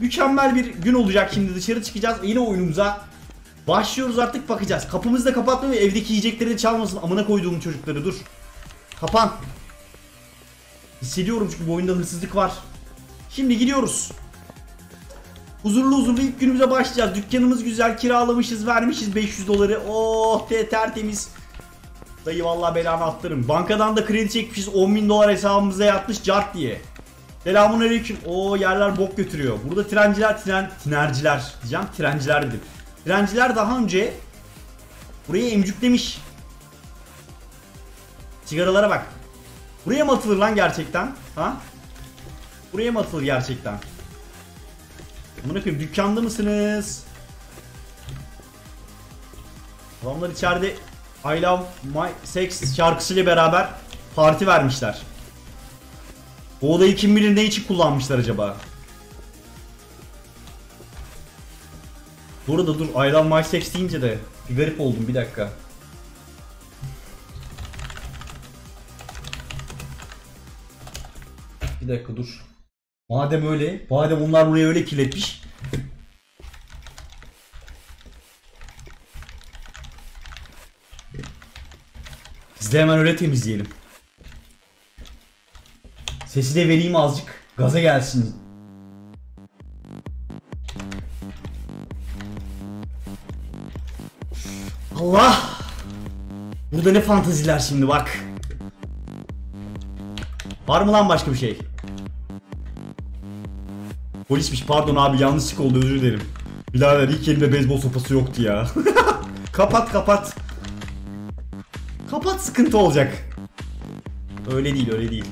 Mükemmel bir gün olacak şimdi, dışarı çıkacağız ve yine oyunumuza başlıyoruz artık, bakacağız. Kapımızı da kapatma ve evdeki yiyecekleri de çalmasın amına koyduğum çocukları, dur. Kapan. Hissediyorum çünkü bu oyunda hırsızlık var. Şimdi gidiyoruz. Huzurlu huzurlu ilk günümüze başlayacağız. Dükkanımız güzel, kiralamışız, vermişiz 500 doları. Oh be, tertemiz. Dayı vallahi belanı attırım. Bankadan da kredi çekmişiz, 10.000 dolar hesabımıza yatmış cart diye. Selamünaleyküm. Oo, yerler bok götürüyor. Burada trenciler diyeceğim. Trenciler dedim. Trenciler daha önce burayı emcüklemiş. Sigaralara bak. Buraya mı atılır lan gerçekten? Ha? Buraya mı atılır gerçekten? Bunu yapayım. Dükkanda mısınız? Adamlar içeride I Love My Sex şarkısıyla beraber parti vermişler. O odayı kim bilir ne için kullanmışlar acaba? Burada dur, I Love My Sex deyince de bir garip oldum, bir dakika. Bir dakika dur. Madem öyle, madem onlar burayı öyle kirletmiş. Biz de hemen öyle temizleyelim. Sesi de vereyim azıcık, gaza gelsin. Allah! Burada ne fantaziler şimdi bak. Var mı lan başka bir şey? Polismiş, pardon abi, yanlışlık oldu, özür dilerim. Birader ilk elimde beyzbol sopası yoktu ya. Kapat kapat. Kapat, sıkıntı olacak. Öyle değil, öyle değil.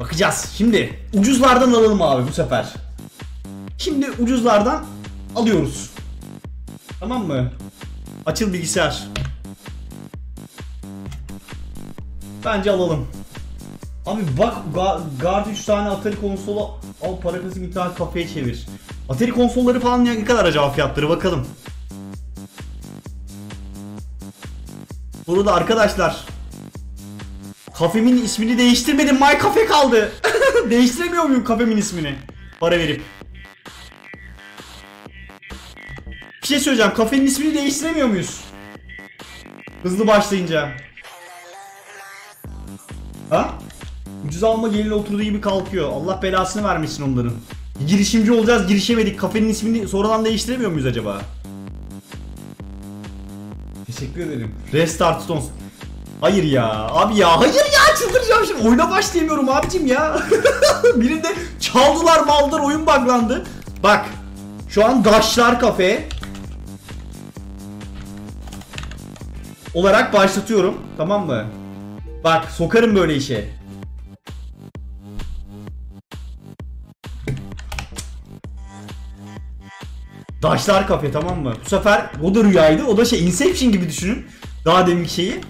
Bakacağız şimdi, ucuzlardan alalım abi bu sefer. Şimdi ucuzlardan alıyoruz. Tamam mı? Açıl bilgisayar. Bence alalım. Abi bak, Guard 3 tane Atari konsolu al, para kazan, internet kafeye çevir. Atari konsolları falan ne kadar acaba fiyatları, bakalım. Burada arkadaşlar, kafemin ismini değiştirmedim, My Cafe kaldı. Değiştiremiyor muyum kafemin ismini? Para verip. Bir şey söyleyeceğim, kafenin ismini değiştiremiyor muyuz? Hızlı başlayınca. Ha? Ucuz alma gelirle oturduğu gibi kalkıyor. Allah belasını vermesin onların. Girişimci olacağız, girişemedik. Kafenin ismini sonradan değiştiremiyor muyuz acaba? Teşekkür ederim. Restart Stones. Hayır ya abi ya, hayır ya, çıldıracağım şimdi, oyuna başlayamıyorum abicim ya. Birinde çaldılar maldılar, oyun buglandı. Bak şu an Daşşlar Kafe olarak başlatıyorum, tamam mı? Bak sokarım böyle işe. Daşşlar Kafe, tamam mı? Bu sefer o da rüyaydı, o da şey, Inception gibi düşünün daha deminki şeyi.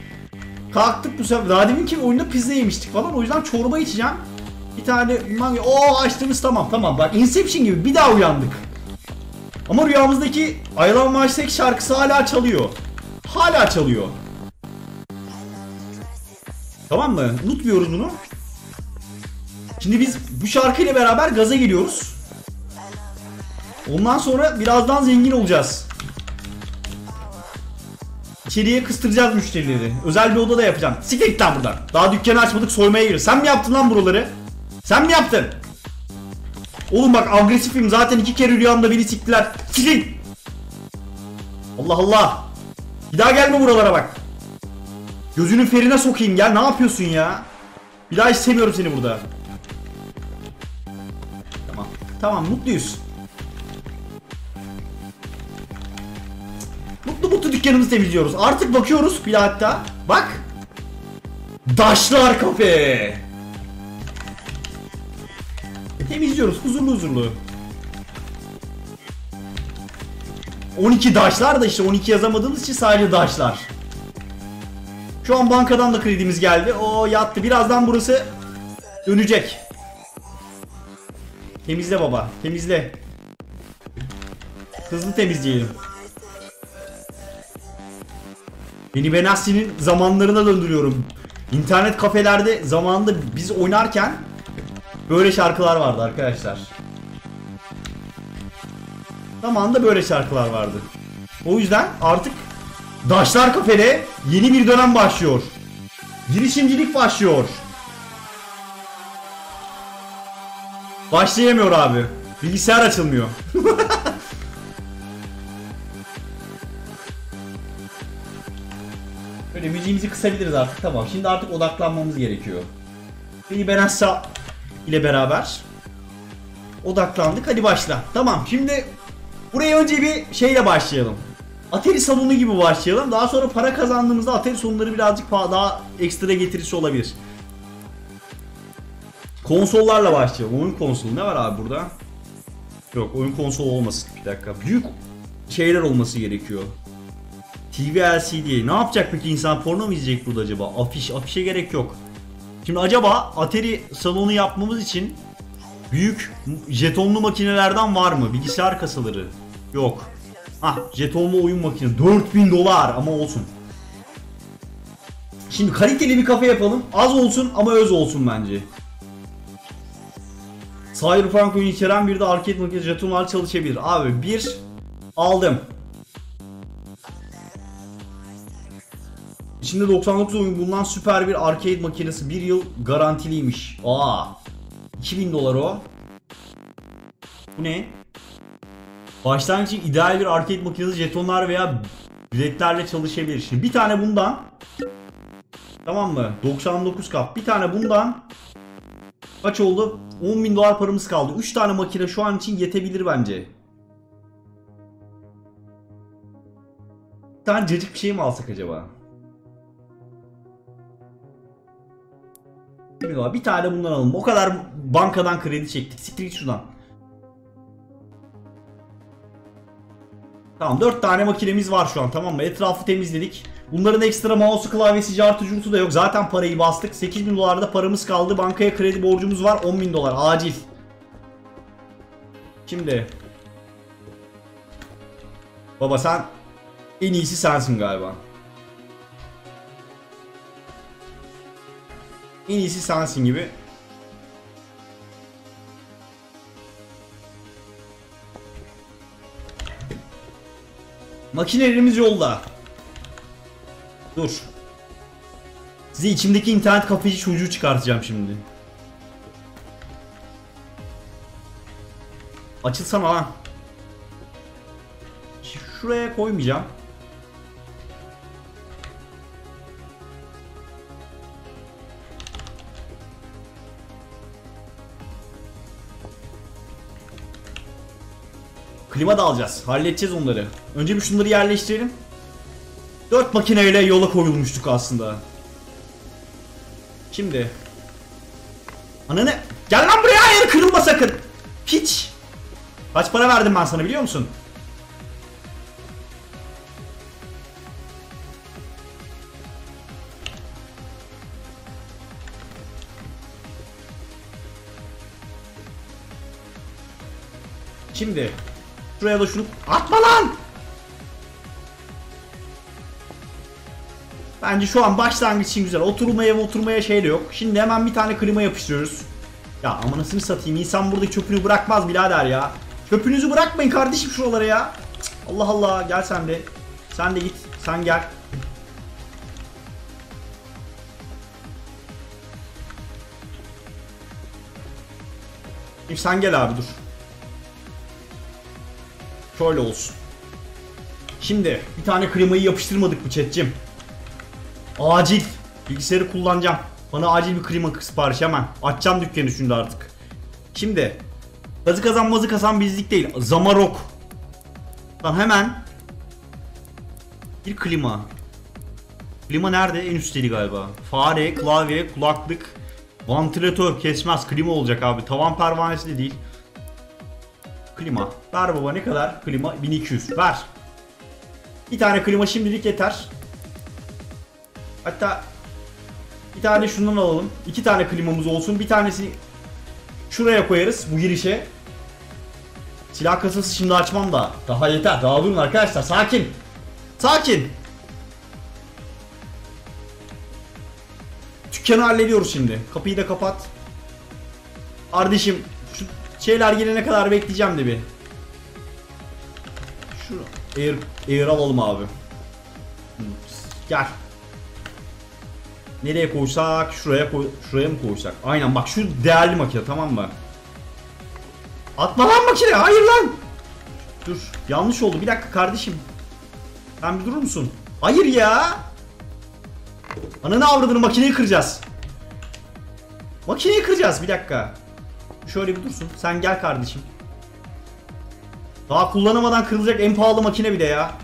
Kalktık bu sefer. Daha deminki oyunda pizza yemiştik falan. O yüzden çorba içeceğim. Bir tane manga. Oo, açtığımız, tamam tamam. Bak Inception gibi bir daha uyandık. Ama rüyamızdaki I Love My Sex şarkısı hala çalıyor. Hala çalıyor. Tamam mı? Unutmuyoruz bunu. Şimdi biz bu şarkıyla beraber gaza geliyoruz. Ondan sonra birazdan zengin olacağız. İçeriye kıstıracağız müşterileri. Özel bir odada yapacağım. Siktir git lan buradan. Daha dükkanı açmadık, soymaya giriyor. Sen mi yaptın lan buraları? Sen mi yaptın? Oğlum bak agresifim zaten, 2 kere rüyamda beni siktiler. Siktir. Allah Allah. Bir daha gelme buralara bak. Gözünün ferine sokayım ya, ne yapıyorsun ya? Bir daha istemiyorum seni burada. Tamam. Tamam, mutluyuz. Mutlu dükkanımızı temizliyoruz. Artık bakıyoruz bile hatta. Bak. Daşşlar Kafe. Temizliyoruz huzurlu huzurlu. 12 daşlar da işte 12 yazamadığımız için sadece daşlar. Şu an bankadan da kredimiz geldi. O yattı. Birazdan burası dönecek. Temizle baba. Temizle. Hızlı temizleyelim. Beni Benasli'nin zamanlarına döndürüyorum. İnternet kafelerde zamanında biz oynarken böyle şarkılar vardı arkadaşlar. Zamanında böyle şarkılar vardı. O yüzden artık Daşşlar Kafe'de yeni bir dönem başlıyor. Girişimcilik başlıyor. Başlayamıyor abi. Bilgisayar açılmıyor. Böyle müziğimizi kısabiliriz artık, tamam. Şimdi artık odaklanmamız gerekiyor. Benassa ile beraber odaklandık. Hadi başla. Tamam, şimdi buraya önce bir şeyle başlayalım. Atari salonu gibi başlayalım. Daha sonra para kazandığımızda Atari salonları birazcık daha ekstra getirisi olabilir. Konsollarla başlayalım. Oyun konsolu ne var abi burada? Yok, oyun konsolu olmasın. Bir dakika. Büyük şeyler olması gerekiyor. TV LCD. Ne yapacak peki insan? Porno mu izleyecek burada acaba? Afiş. Afişe gerek yok. Şimdi acaba Atari salonu yapmamız için büyük jetonlu makinelerden var mı? Bilgisayar kasaları. Yok. Hah, jetonlu oyun makinesi. 4000 dolar ama olsun. Şimdi kaliteli bir kafe yapalım. Az olsun ama öz olsun bence. Cyberpunk oyunu içeren bir de arcade makinesi, jetonlar çalışabilir. Abi bir aldım. İçinde 99 oyun bulunan süper bir arcade makinesi, 1 yıl garantiliymiş. Aa, 2000 dolar o. Bu ne? Başlangıç için ideal bir arcade makinesi, jetonlar veya biletlerle çalışabilir. Şimdi bir tane bundan, tamam mı? 99 kap. Bir tane bundan. Kaç oldu? 10.000 dolar paramız kaldı. 3 tane makine şu an için yetebilir bence. Bir tane cacık bir şey mi alsak acaba? Bir tane bundan alalım. O kadar bankadan kredi çektik. Siktir git şuradan. Tamam, 4 tane makinemiz var şu an, tamam mı? Etrafı temizledik. Bunların ekstra mouse, klavyesi, cartıcısı da yok. Zaten parayı bastık. 8.000 dolarda paramız kaldı. Bankaya kredi borcumuz var. 10.000 dolar. Acil. Şimdi. Baba sen en iyisi sensin galiba. En iyisi sensin gibi. Makinelerimiz yolda. Dur. Size içimdeki internet kafeci çocuğu çıkartacağım şimdi. Açılsana lan. Şuraya koymayacağım. Klima da alacağız. Halledeceğiz onları. Önce bir şunları yerleştirelim. 4 makineyle yola koyulmuştuk aslında. Şimdi. Ananı. Gel lan buraya, hayır kırılma sakın. Piç. Kaç para verdim ben sana biliyor musun? Şimdi. Şuraya da şunu atma lan. Bence şu an başlangıç için güzel. Oturmaya şey de yok. Şimdi hemen bir tane klima yapıştırıyoruz. Ya amanasını satayım, insan buradaki çöpünü bırakmaz birader ya. Çöpünüzü bırakmayın kardeşim şuralara ya. Cık, Allah Allah, gel sen de. Sen de git, sen gel. Şimdi sen gel abi, dur. Şöyle olsun. Şimdi bir tane klimayı yapıştırmadık bu chat'cim. Acil. Bilgisayarı kullanacağım. Bana acil bir klima siparişi hemen. Açacağım dükkanı şimdi artık. Şimdi. Kazı kazanmazı kazan bizlik değil. Zamarok. Lan hemen. Bir klima. Klima nerede? En üstteydi galiba. Fare, klavye, kulaklık, vantilatör kesmez. Klima olacak abi. Tavan pervanesi de değil. Klima. Ver baba, ne kadar? Klima 1200. Ver. Bir tane klima şimdilik yeter. Hatta bir tane şundan alalım. 2 tane klimamız olsun. Bir tanesini şuraya koyarız bu girişe. Silah kasası şimdi açmam da. Daha yeter. Daha durun arkadaşlar. Sakin. Sakin. Dükkanı hallediyoruz şimdi. Kapıyı da kapat. Kardeşim şu şeyler gelene kadar bekleyeceğim de bir. Şu air alalım abi. Gel. Nereye koysak? Şuraya mı koysak? Aynen bak şu değerli makine, tamam mı? Atma lan makine. Hayır lan. Dur. Yanlış oldu. Bir dakika kardeşim. Sen bir durur musun? Hayır ya. Ananı avradını, makineyi kıracağız. Makineyi kıracağız. Bir dakika. Şöyle bir dursun. Sen gel kardeşim. Daha kullanamadan kırılacak en pahalı makine bir de ya.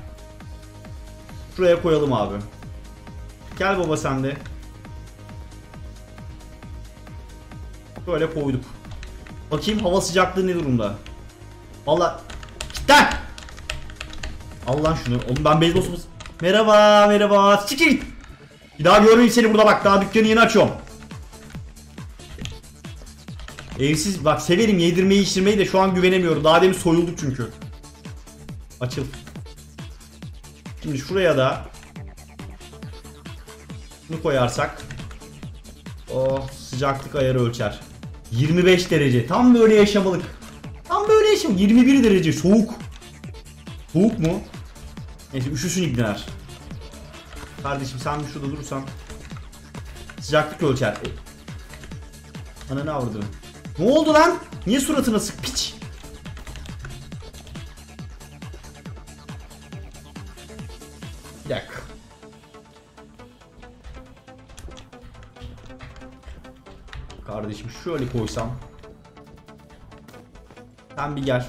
Şuraya koyalım abi. Gel baba sen de. Böyle koyduk. Bakayım hava sıcaklığı ne durumda. Valla. Gitten. Al lan şunu. Oğlum ben beyzbol sopası. Merhaba merhaba. Sikir. Bir daha görmeyeyim seni burada bak. Daha dükkanı yeni açıyorum. Evsiz. Bak severim yedirmeyi içirmeyi de şu an güvenemiyorum. Daha demin soyulduk çünkü. Açıl. Şimdi şuraya da bunu koyarsak. Oh, sıcaklık ayarı ölçer. 25 derece. Tam böyle yaşamalık. Tam böyle yaşam. 21 derece. Soğuk. Soğuk mu? Neyse üşüsün ikneler. Kardeşim sen bir şurada durursan. Sıcaklık ölçer. Ananı avradını. Ne oldu lan? Niye suratına sık piç? Bir dakika. Kardeşim şöyle koysam. Sen bir gel.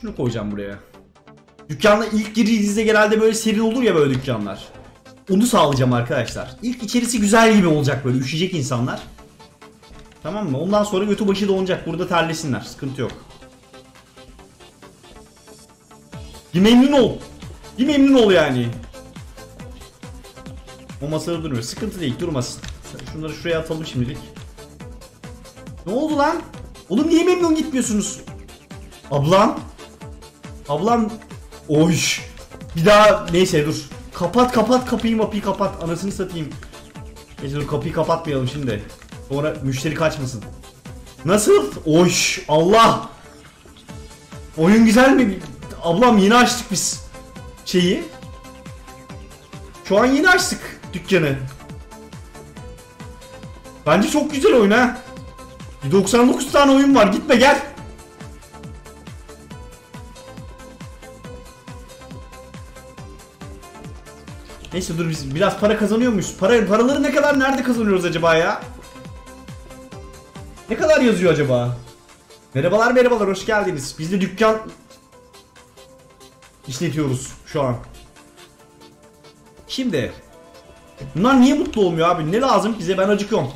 Şunu koyacağım buraya. Dükkanda ilk girdiğinizde genelde böyle seri olur ya böyle dükkanlar. Onu sağlayacağım arkadaşlar. İlk içerisi güzel gibi olacak böyle. Üşüyecek insanlar. Tamam mı? Ondan sonra götü başı donacak. Burada terlesinler. Sıkıntı yok. Bir memnun ol. Bir memnun ol yani. O masada durmuyor. Sıkıntı değil. Durmasın. Şunları şuraya atalım şimdilik. Ne oldu lan? Oğlum niye memnun gitmiyorsunuz? Ablam. Ablam. Oy. Bir daha neyse dur. Kapat kapat kapıyı mapıyı kapat. Anasını satayım. Neyse dur kapıyı kapatmayalım şimdi. Sonra müşteri kaçmasın. Nasıl? Oy. Allah. Oyun güzel mi? Ablam yeni açtık biz. Şeyi. Şu an yeni açtık dükkanı. Bence çok güzel oyun ha. 99 tane oyun var. Gitme gel. Neyse dur biz biraz para kazanıyor muyuz? Paraları ne kadar nerede kazanıyoruz acaba ya? Ne kadar yazıyor acaba? Merhabalar merhabalar hoş geldiniz. Biz de dükkan işletiyoruz şu an. Şimdi bunlar niye mutlu olmuyor abi? Ne lazım bize? Ben acıkıyorum.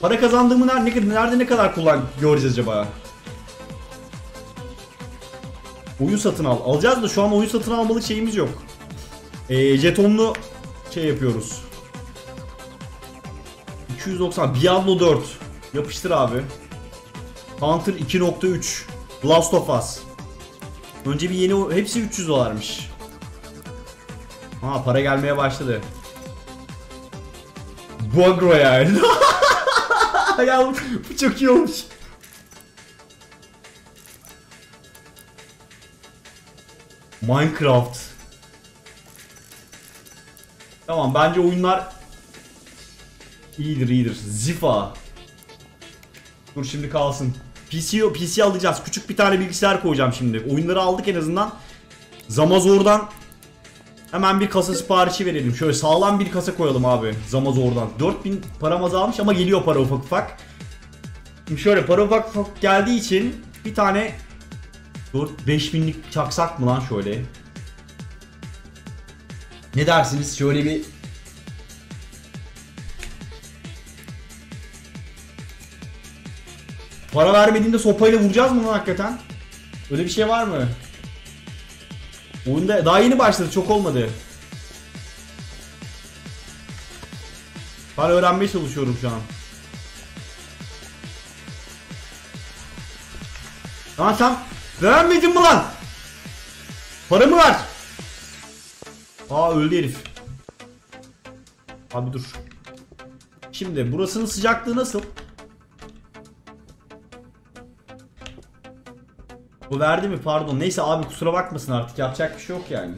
Para kazandığımı nerede ne kadar göreceğiz acaba? Oyun satın al. Alacağız da şu an oyun satın almalık şeyimiz yok. Jetonlu şey yapıyoruz. 290. Diablo 4. Yapıştır abi. Hunter 2.3. Last of Us. Önce bir yeni... Hepsi 300 dolarmış. Ha para gelmeye başladı. Bugro yani. Ya bu çok iyi olmuş. Minecraft. Tamam bence oyunlar iyidir. Zifa. Dur şimdi kalsın. PC alacağız. Küçük bir tane bilgisayar koyacağım şimdi. Oyunları aldık en azından. Zamazor'dan hemen bir kasa siparişi verelim. Şöyle sağlam bir kasa koyalım abi. Zamazor'dan. 4000 param azalmış ama geliyor para ufak ufak. Şimdi şöyle para ufak ufak geldiği için bir tane 5000'lik çaksak mı lan şöyle? Ne dersiniz? Şöyle bir para vermediğinde sopayla vuracağız mı lan hakikaten? Öyle bir şey var mı? Oyunda daha yeni başladı, çok olmadı. Para öğrenmeye çalışıyorum şu an. Lan sen öğrenmedin mi lan? Para mı var? Aa öldü herif. Abi dur. Şimdi burasının sıcaklığı nasıl? Bu verdi mi? Pardon. Neyse abi, kusura bakmasın artık. Yapacak bir şey yok yani.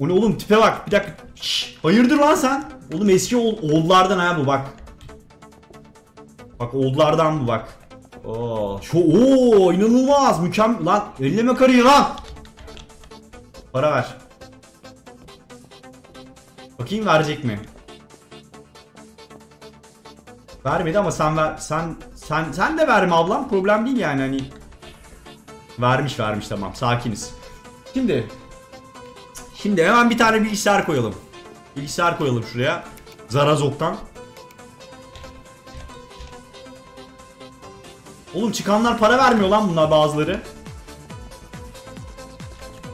O ne oğlum? Tipe bak. Bir dakika. Şşş. Hayırdır lan sen? Oğlum eski oldlardan ha bu bak. Bak oldlardan bu bak. Oo, şu o inanılmaz. Mükemmel lan. Elleme karıyı lan. Para ver. Bakayım verecek mi? Vermedi ama sen ver, sen de verme ablam. Problem değil yani hani. Vermiş tamam, sakiniz. Şimdi hemen bir tane bilgisayar koyalım. Bilgisayar koyalım şuraya. Zarazok'tan. Oğlum çıkanlar para vermiyor lan bunlar bazıları.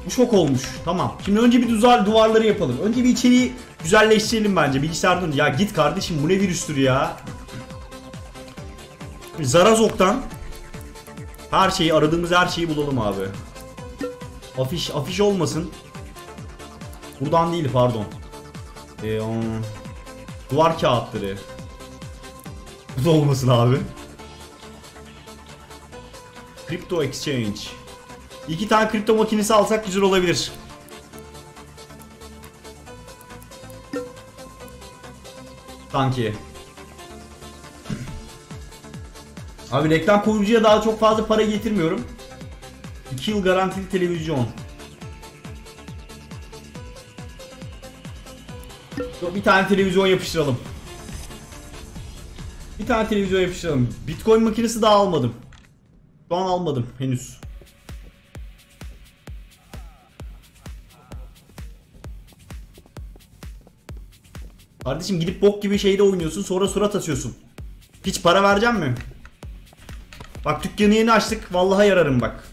Bu şok olmuş. Tamam. Şimdi önce bir duvarları yapalım. Önce bir içeriği güzelleştirelim bence. Bilgisayardan önce. Ya git kardeşim, bu ne virüstür ya. Zarazok'tan. Her şeyi, aradığımız her şeyi bulalım abi. Afiş olmasın. Buradan değil pardon. Duvar kağıtları. Bu da olmasın abi. Crypto exchange. 2 tane kripto makinesi alsak güzel olabilir. Sanki. Abi reklam koyucuya daha çok fazla para getirmiyorum. 2 yıl garantili televizyon. Bir tane televizyon yapıştıralım. Bitcoin makinesi daha almadım. Şu an almadım henüz. Kardeşim gidip bok gibi şeyde oynuyorsun, sonra surat atıyorsun. Hiç para vereceğim mi? Bak dükkanı yeni açtık. Vallahi yararım bak.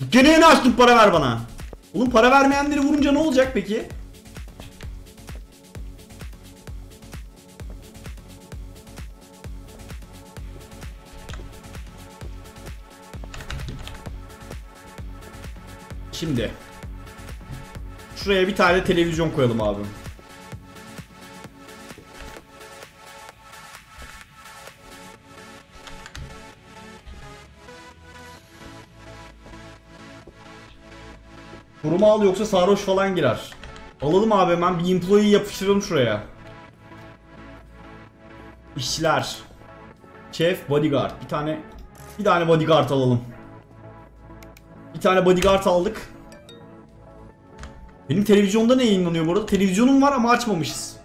Dükkanı yeni açtım, para ver bana. Oğlum para vermeyenleri vurunca ne olacak peki? Şimdi şuraya bir tane televizyon koyalım abi. Kuruma al yoksa sarhoş falan girer. Alalım abi, hemen bir employee yapıştıralım şuraya. İşçiler. Chef, bodyguard. Bir tane bodyguard alalım. Bir tane bodyguard aldık. Benim televizyonda ne yayınlanıyor bu arada? Televizyonum var ama açmamışız.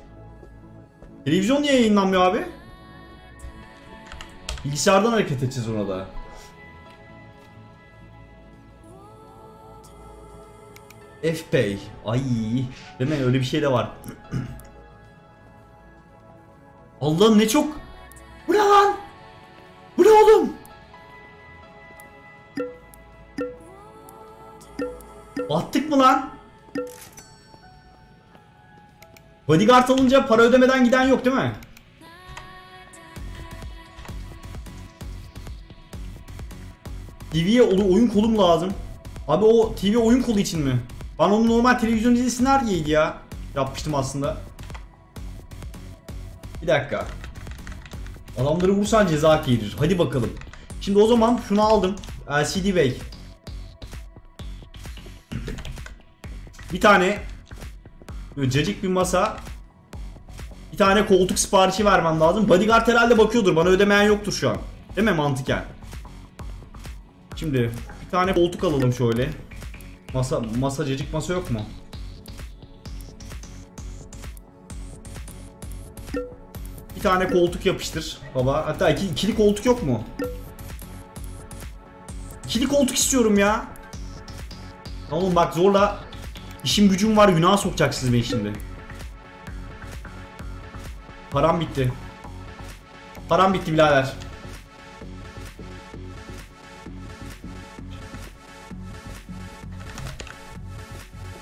Televizyon niye yayınlanmıyor abi? Bilgisayardan hareket edeceğiz orada. F-Pay. Ay, değil mi? Öyle bir şey de var. Allah'ım ne çok. Bu ne lan? Bu ne oğlum? Battık mı lan? Bodyguard alınca para ödemeden giden yok değil mi? TV'ye oyun kolum lazım. Abi o TV oyun kolu için mi? Ben onu normal televizyon dizisini her yiydi ya. Yapmıştım aslında. Bir dakika. Adamları vursan ceza gelir. Hadi bakalım. Şimdi o zaman şunu aldım. LCD Way. Bir tane cacık bir masa. Bir tane koltuk siparişi vermem lazım. Bodyguard herhalde bakıyordur. Bana ödemeyen yoktur şu an. Değil mi mantıken? Şimdi bir tane koltuk alalım şöyle. Cacık masa yok mu? Bir tane koltuk yapıştır baba. Hatta ikili koltuk yok mu? İkili koltuk istiyorum ya. Oğlum bak zorla. İşim gücüm var, günaha sokacaksınız beni şimdi. Param bitti. Param bitti birader.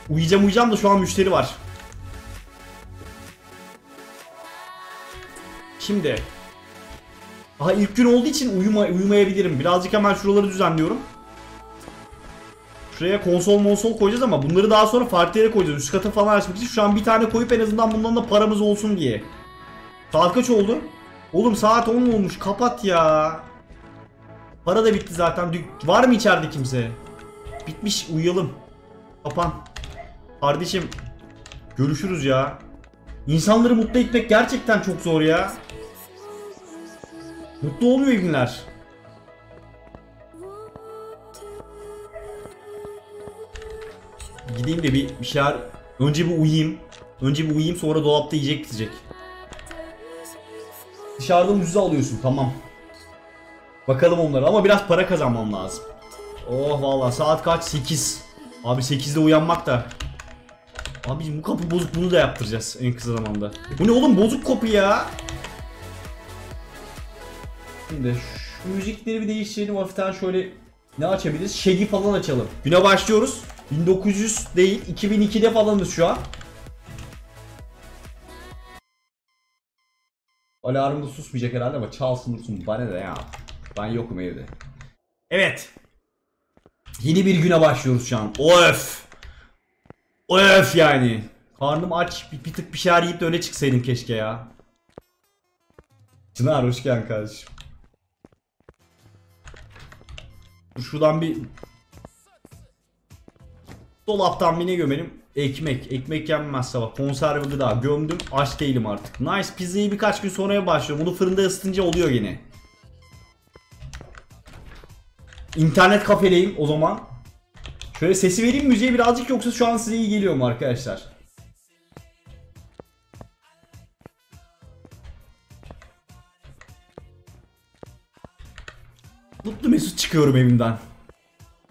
Uyuyacağım da şu an müşteri var. Şimdi. Aha ilk gün olduğu için uyumayabilirim. Birazcık hemen şuraları düzenliyorum. Şuraya konsol monsol koyacağız ama bunları daha sonra farklı yere koyacağız. Üst kata falan açmak için. Şu an bir tane koyup en azından bundan da paramız olsun diye. Saat kaç oldu? Oğlum saat 10 olmuş. Kapat ya. Para da bitti zaten. Var mı içeride kimse? Bitmiş. Uyuyalım. Kapan. Kardeşim. Görüşürüz ya. İnsanları mutlu etmek gerçekten çok zor ya. Mutlu olmuyor günler. Gideyim de bir şeyler. Önce bir uyuyayım. Sonra dolapta yiyecek gidecek. Dışarıdan ucuza alıyorsun, tamam. Bakalım onlara ama biraz para kazanmam lazım. Oh vallahi saat kaç? 8. Abi 8'de uyanmak da. Abi bu kapı bozuk, bunu da yaptıracağız en kısa zamanda. Bu ne oğlum, bozuk kapı ya. Şimdi şu müzikleri bir değiştirelim hafiften, şöyle ne açabiliriz? Şegi falan açalım. Güne başlıyoruz. 1900 değil 2002'de falanız şu an. Alarm da susmayacak herhalde ama çalsın dursun, bana da ya. Ben yokum evde. Evet. Yeni bir güne başlıyoruz şu an. Öf. Öf yani. Karnım aç. Bir tık bir şeyler yiyip de öne çıksaydım keşke ya. Çınar hoş geldin kardeşim. Şuradan bir dolaptan bir ne gömelim? Ekmek. Ekmek yenmez sabah. Konserve gıda gömdüm. Aç değilim artık. Nice. Pizzayı birkaç gün sonraya başlıyorum. Bunu fırında ısıtınca oluyor gene. İnternet kafeleyim o zaman. Şöyle sesi vereyim müziğe birazcık, yoksa şu an size iyi geliyor mu arkadaşlar? Mutlu mesut çıkıyorum evimden.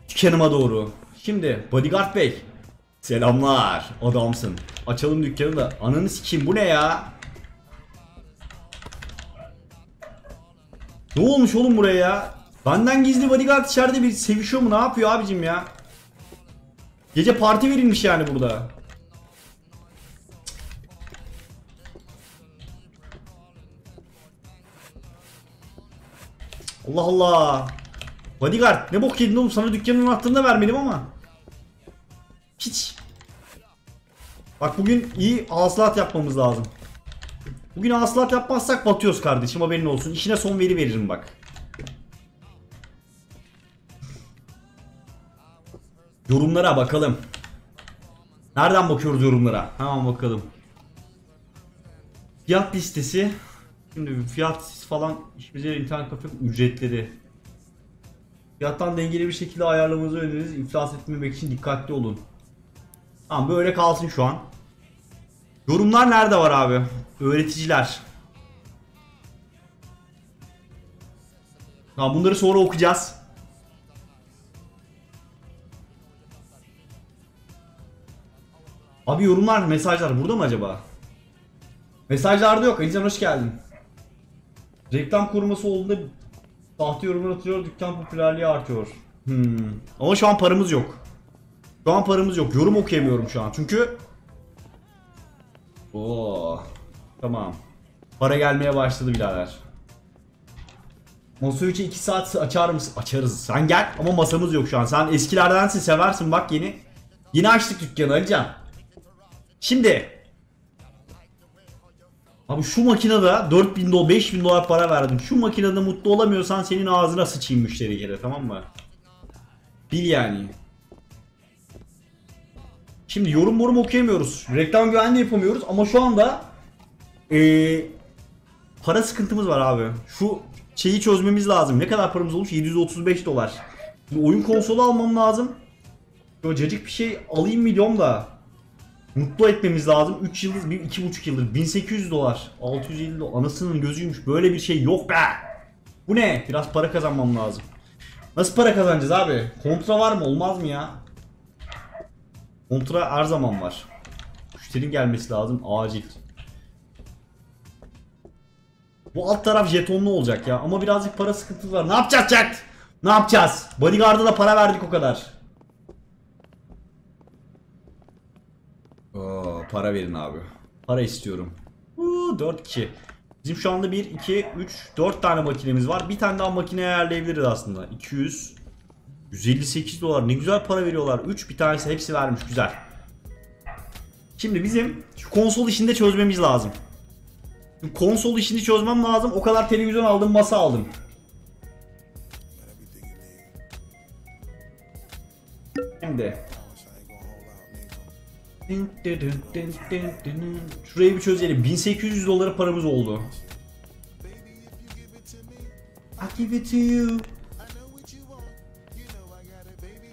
Dükkanıma doğru. Şimdi Bodyguard Bey. Selamlar. Adamsın. Açalım dükkanı da. Ananı sikeyim, bu ne ya? Ne olmuş oğlum buraya ya? Benden gizli bodyguard içeride bir sevişiyor mu? Ne yapıyor abicim ya? Gece parti verilmiş yani burada. Allah Allah. Bodyguard ne bok yedin oğlum, sana dükkanın anahtarını da vermedim ama. Hiç. Bak bugün iyi hasılat yapmamız lazım. Bugün hasılat yapmazsak batıyoruz kardeşim, haberin olsun. İşine son veririm bak. Yorumlara bakalım. Nereden bakıyoruz yorumlara? Hemen bakalım. Fiyat listesi. Şimdi fiyat falan işimize, internet kafe ücretleri. Fiyattan dengeli bir şekilde ayarlamanızı öneririz. İflas etmemek için dikkatli olun. Tamam, böyle kalsın şu an. Yorumlar nerede var abi? Öğreticiler. Tamam, bunları sonra okuyacağız. Abi yorumlar, mesajlar burada mı acaba? Mesajlarda yok. Alican hoş geldin. Reklam koruması olduğunda sahte yorumlar atıyor, dükkan popülerliği artıyor. Ama şu an paramız yok. Şu an paramız yok. Yorum okuyamıyorum şu an çünkü. Oo. Tamam. Para gelmeye başladı birader. Masa 3'e 2 saat açar mısın? Açarız. Sen gel ama masamız yok şu an. Sen eskilerdensin, seversin bak yeni. Yeni açtık dükkanı Alican. Şimdi abi şu makinede 4000 dolar 5000 dolar para verdim. Şu makinede mutlu olamıyorsan senin ağzına sıçayım müşteri geri, tamam mı? Bil yani. Şimdi yorum okuyamıyoruz. Reklam güvenliği yapamıyoruz ama şu anda para sıkıntımız var abi. Şu şeyi çözmemiz lazım. Ne kadar paramız olmuş? 735 dolar. Şimdi oyun konsolu almam lazım. Şöyle cacık bir şey alayım milyon da. Mutlu etmemiz lazım. 3 yıldız, 2,5 yıldır. 1800 dolar. 650 dolar. Anasının gözüymüş. Böyle bir şey yok be. Bu ne? Biraz para kazanmam lazım. Nasıl para kazanacağız abi? Kontra var mı? Olmaz mı ya? Kontra her zaman var. Müşterinin gelmesi lazım. Acil. Bu alt taraf jetonlu olacak ya. Ama birazcık para sıkıntısı var. Ne yapacağız chat? Ne yapacağız? Bodyguard'a da para verdik o kadar. Para verin abi. Para istiyorum. 4 kişi. Bizim şu anda 1, 2, 3, 4 tane makinemiz var. Bir tane daha makine ayarlayabiliriz aslında. 200. 158 dolar ne güzel para veriyorlar. 3 bir tanesi hepsi vermiş, güzel. Şimdi bizim şu konsol işini de çözmemiz lazım. Konsol işini çözmem lazım. O kadar televizyon aldım, masa aldım. Şimdi şurayı bir çözelim. 1800 dolara paramız oldu.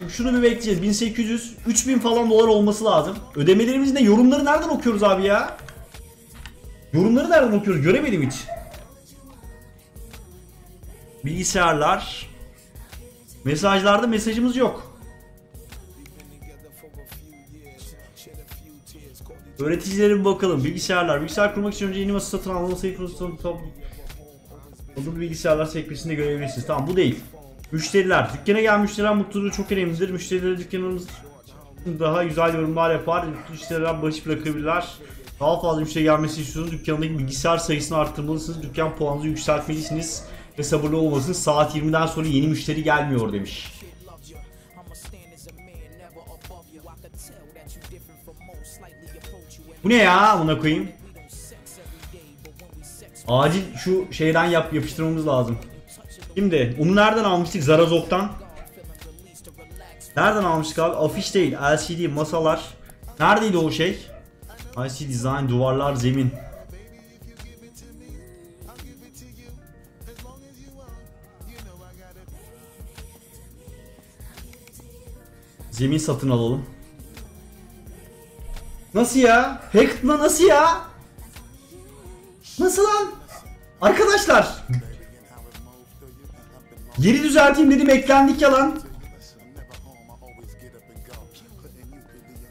Şunu bir bekleyeceğiz. 1800, 3000 falan dolar olması lazım. Ödemelerimiz ne? Yorumları nereden okuyoruz abi ya? Yorumları nereden okuyoruz? Göremedim hiç. Bilgisayarlar. Mesajlarda mesajımız yok. Öğreticilere bir bakalım. Bilgisayarlar. Bilgisayar kurmak için önce yeni masa satın alma, bu bilgisayarlar sekmesinde görebilirsiniz. Tamam, bu değil. Müşteriler. Dükkana gelen müşteriler mutluluğu çok önemlidir. Müşteriler dükkanımız daha güzel yorumlar yapar. Müşteriler başı bırakabilirler. Daha fazla müşteri gelmesi istiyorsanız dükkanındaki bilgisayar sayısını arttırmalısınız. Dükkan puanınızı yükseltmelisiniz ve sabırlı olmalısınız. Saat 20'den sonra yeni müşteri gelmiyor demiş. Bu ne ya? Buna koyayım. Acil şu şeyden yapıştırmamız lazım. Şimdi onu nereden almıştık? Zarazok'tan. Nereden almıştık abi? Afiş değil, LCD, masalar. Neredeydi o şey? IC Design, duvarlar, zemin. Zemin satın alalım. Nasıl ya? Hacked'la nasıl ya? Nasıl lan? Arkadaşlar, geri düzelteyim dedim, eklendik ya lan.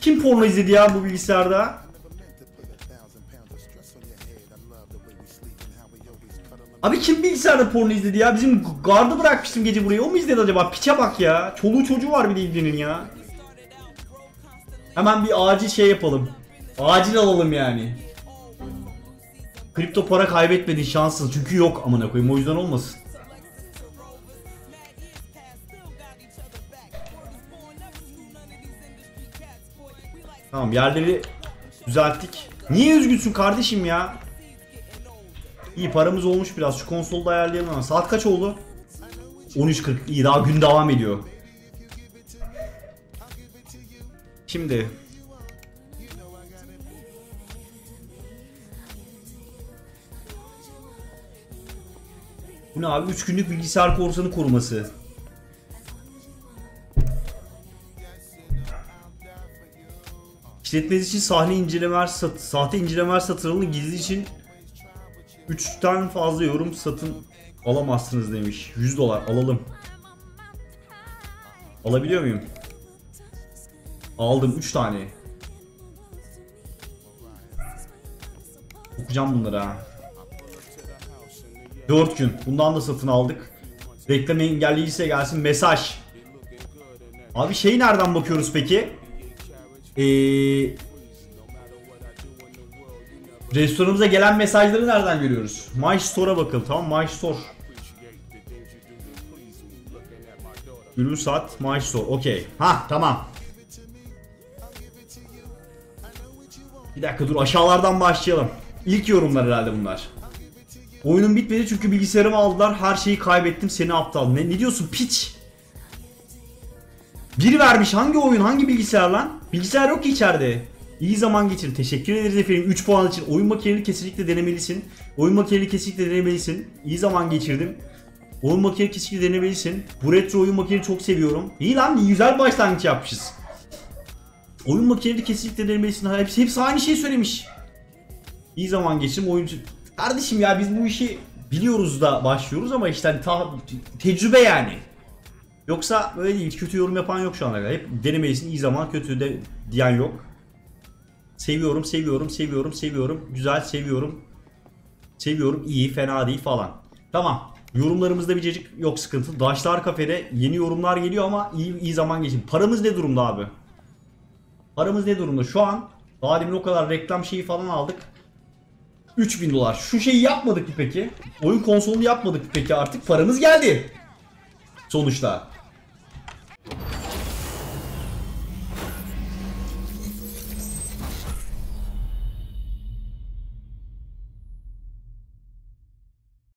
Kim porno izledi ya bu bilgisayarda? Abi kim bilgisayarda porno izledi ya? Bizim gardı bırakmıştım gece buraya, o mu izledi acaba? Piçe bak ya. Çoluğu çocuğu var bir de izlenin ya. Hemen bir acil şey yapalım. Acil alalım yani. Kripto para kaybetmedin, şanssız. Çünkü yok amına koyayım, o yüzden olmasın. Tamam, yerleri düzelttik. Niye üzgünsün kardeşim ya? İyi, paramız olmuş biraz. Şu konsolu da ayarlayalım ama. Saat kaç oldu? 13.40. İyi, daha gün devam ediyor. Şimdi bu ne abi? 3 günlük bilgisayar korsanı koruması. İşletmeniz için sahte incelemeler satın alın, gizli için 3'ten fazla yorum satın alamazsınız demiş. 100 dolar alalım. Alabiliyor muyum? Aldım 3 tane. Okuyacağım bunları ha. 4 gün. Bundan da satın aldık. Reklam engelliyse gelsin mesaj. Abi şeyi nereden bakıyoruz peki? Restoranımıza gelen mesajları nereden görüyoruz? My Store'a bakalım, tamam, My Store. Ürün sat, My Store, okey. Ha tamam. Bir dakika dur, aşağılardan başlayalım. İlk yorumlar herhalde bunlar. Oyunum bitmedi çünkü bilgisayarımı aldılar, her şeyi kaybettim, seni aptal. Ne diyorsun piç? Bir vermiş, hangi oyun, hangi bilgisayar lan? Bilgisayar yok ki içeride. İyi zaman geçirin. Teşekkür ederiz efendim. 3 puan için oyun makinelerini kesinlikle denemelisin. İyi zaman geçirdim. Oyun makinelerini kesinlikle denemelisin. Bu retro oyun makinelerini çok seviyorum. İyi lan, güzel başlangıç yapmışız. Oyun makinelerini kesinlikle denemelisin. Hepsi aynı şeyi söylemiş. İyi zaman geçirdim. Oyuncu... Kardeşim ya, biz bu işi biliyoruz da başlıyoruz ama işte hani tecrübe yani. Yoksa böyle değil, kötü yorum yapan yok şu ana kadar. Hep denemelisin, iyi zaman, kötü de diyen yok. Seviyorum. Güzel, seviyorum. İyi, fena değil falan. Tamam. Yorumlarımızda bir cecik yok, sıkıntı. Daşşlar Kafe'de yeni yorumlar geliyor ama iyi zaman geçin. Paramız ne durumda abi? Paramız ne durumda? Şu an daha demin o kadar reklam şeyi falan aldık. 3000 dolar. Şu şeyi yapmadık mı peki? Oyun konsolunu yapmadık mı peki artık? Paramız geldi. Sonuçta.